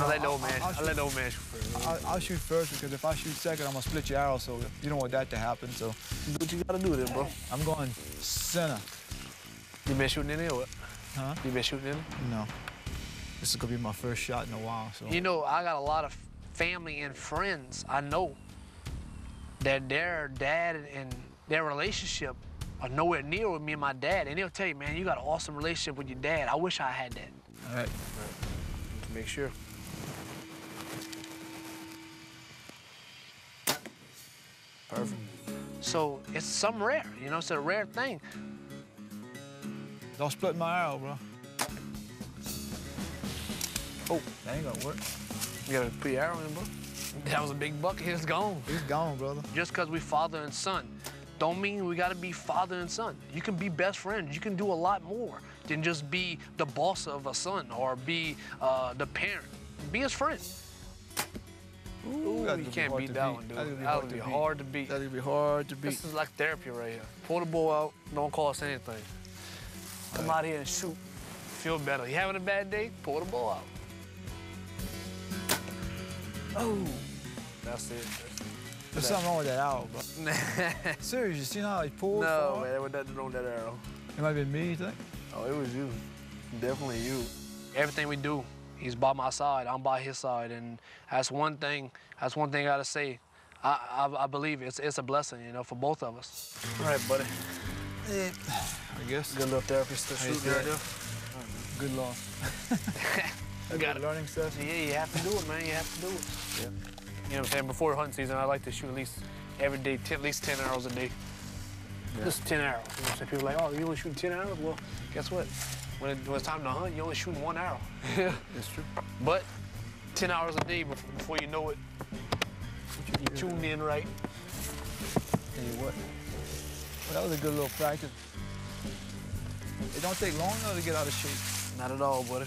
I let old man I'll shoot first, because if I shoot second, I'm going to split your arrow, so you don't want that to happen, so. Do what you got to do then, bro. I'm going center. You been shooting in here or what? Huh? You been shooting in here? No. This is going to be my first shot in a while, so. You know, I got a lot of family and friends I know that their dad and their relationship are nowhere near with me and my dad, and they'll tell you, man, you got an awesome relationship with your dad. I wish I had that. All right. Make sure. Perfect. So it's something rare, you know, it's a rare thing. Don't split my arrow, bro. Oh, that ain't gonna work. You gotta put your arrow in, bro. That was a big bucket, it's gone. It's gone, brother. Just because we father and son, don't mean we gotta be father and son. You can be best friends, you can do a lot more than just be the boss of a son or be the parent. Be his friend. Ooh, you can't beat that one, dude. That would be hard to beat. That would be hard to beat. This is like therapy right here. Pull the bow out, don't cost anything. Come out here and shoot. Feel better. You having a bad day? Pull the bow out. Oh, that's it. There's something wrong with that arrow, bro. Seriously, you see how he pulled? No, man, there was nothing wrong with that arrow. It might have been me, you think? Oh, it was you. Definitely you. Everything we do, he's by my side, I'm by his side, and that's one thing I gotta say. I believe it's a blessing, you know, for both of us. All right, buddy. I guess. Good enough therapist to shoot right there. Good luck. You got it. Learning stuff. Yeah, you have to do it, man, you have to do it. Yeah. You know what I'm saying? Before hunting season, I like to shoot at least every day, at least 10 arrows a day. Yeah. Just 10 arrows. You know what I'm saying? People are like, oh, you only shoot 10 arrows? Well, guess what? When it's time to hunt, you only shoot one arrow. Yeah, that's true. But 10 hours a day before you know it, you tuned in right. Tell you what, well, that was a good little practice. It don't take long though to get out of shape. Not at all, buddy.